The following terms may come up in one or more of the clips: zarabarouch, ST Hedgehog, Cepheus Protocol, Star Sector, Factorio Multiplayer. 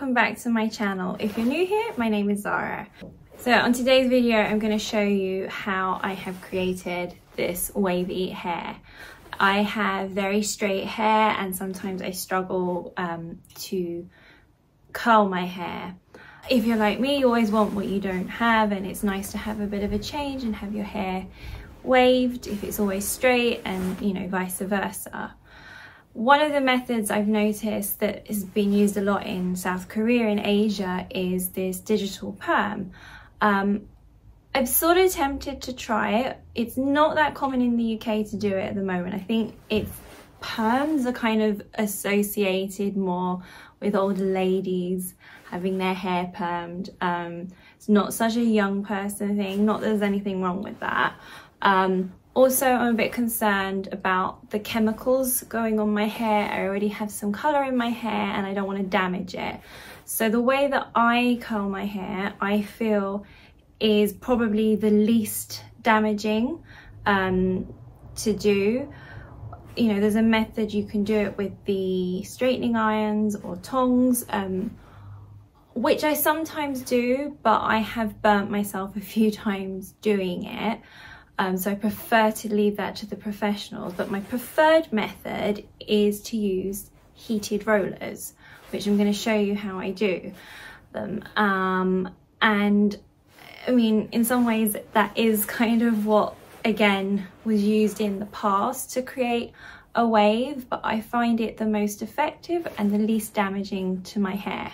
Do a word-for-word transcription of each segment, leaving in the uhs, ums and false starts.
welcome back to my channel. If you're new here, my name is Zara. So on today's video, I'm going to show you how I have created this wavy hair. I have very straight hair and sometimes I struggle um, to curl my hair. If you're like me, you always want what you don't have, and it's nice to have a bit of a change and have your hair waved if it's always straight, and you know, vice versa. One of the methods I've noticed that has been used a lot in South Korea and Asia is this digital perm. Um, I'm sort of tempted to try it. It's not that common in the U K to do it at the moment. I think it's perms are kind of associated more with older ladies having their hair permed. Um, it's not such a young person thing, not that there's anything wrong with that. Um, also, I'm a bit concerned about the chemicals going on my hair. I already have some colour in my hair and I don't want to damage it. So the way that I curl my hair, I feel is probably the least damaging um, to do. You know, there's a method you can do it with the straightening irons or tongs, um, which I sometimes do, but I have burnt myself a few times doing it. Um, so I prefer to leave that to the professionals. But my preferred method is to use heated rollers, which I'm going to show you how I do them. Um, and I mean, in some ways that is kind of what, again, was used in the past to create a wave, but I find it the most effective and the least damaging to my hair.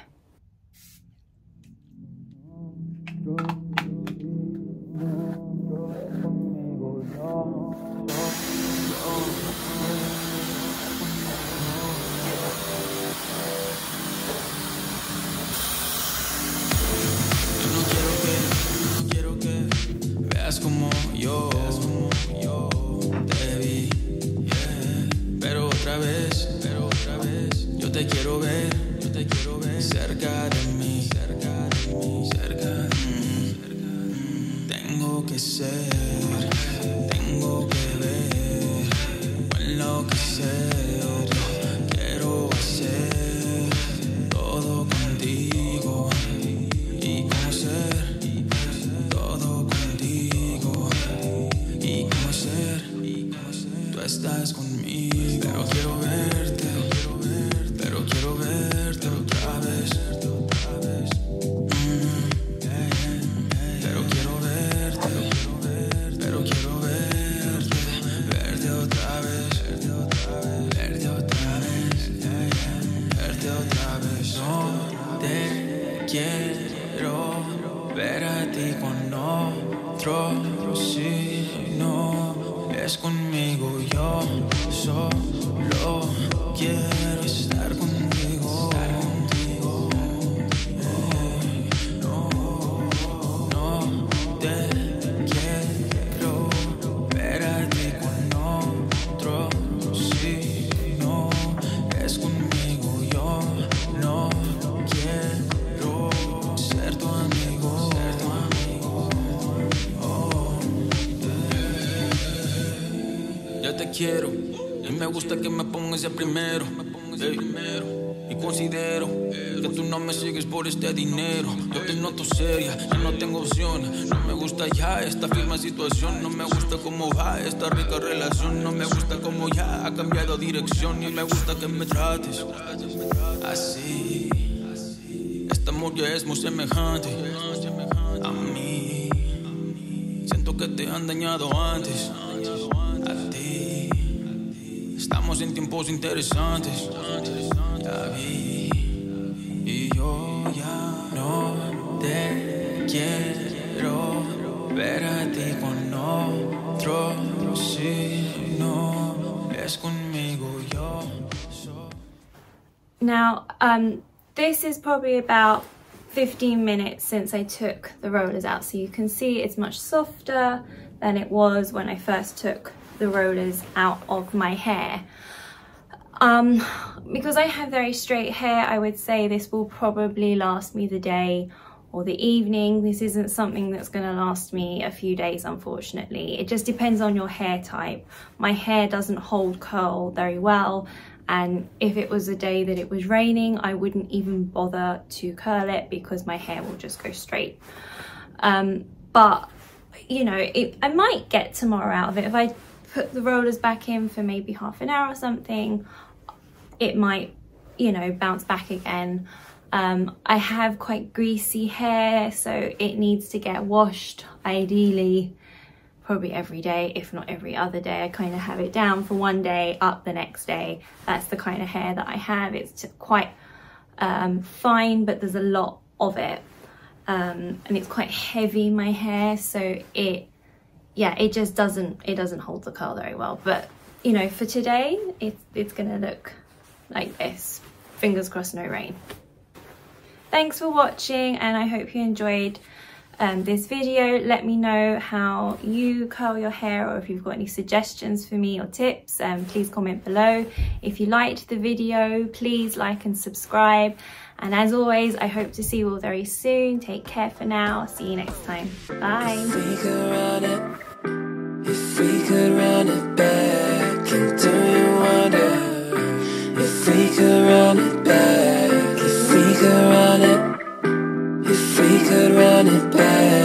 Quiero, y me gusta que me pongas ya primero, ey, y considero que tú no me sigues por este dinero. Yo te noto seria, yo no tengo opciones. No me gusta ya esta firma situación, no me gusta cómo va esta rica relación, no me gusta cómo ya ha cambiado dirección, y me gusta que me trates así. Este amor ya es muy semejante a mí. Siento que te han dañado antes. Estamos en tiempos interesantes, ya vi, y yo ya no te quiero ver a ti con otro, si no es conmigo yo soy. Now, um, this is probably about fifteen minutes since I took the rollers out, so you can see it's much softer than it was when I first took the rollers out of my hair. Um, because I have very straight hair, I would say this will probably last me the day or the evening. This isn't something that's going to last me a few days, unfortunately. It just depends on your hair type. My hair doesn't hold curl very well, And if it was a day that it was raining, I wouldn't even bother to curl it because my hair will just go straight. Um, but, you know, it, I might get tomorrow out of it. If I put the rollers back in for maybe half an hour or something, it might, you know, bounce back again. Um, I have quite greasy hair, so it needs to get washed, ideally, probably every day, if not every other day. I kind of have it down for one day, up the next day. That's the kind of hair that I have. It's quite um, fine, but there's a lot of it. Um, and it's quite heavy, my hair, so it, yeah, it just doesn't, it doesn't hold the curl very well. But, you know, for today, it's, it's gonna look like this. Fingers crossed, no rain. Thanks for watching, and I hope you enjoyed um, this video. Let me know how you curl your hair, or if you've got any suggestions for me or tips. Um, please comment below. If you liked the video, please like and subscribe. And as always, I hope to see you all very soon. Take care for now. See you next time. Bye. If we could run it, if we could run it back, and do you wonder if we could run it back? If we could run it back.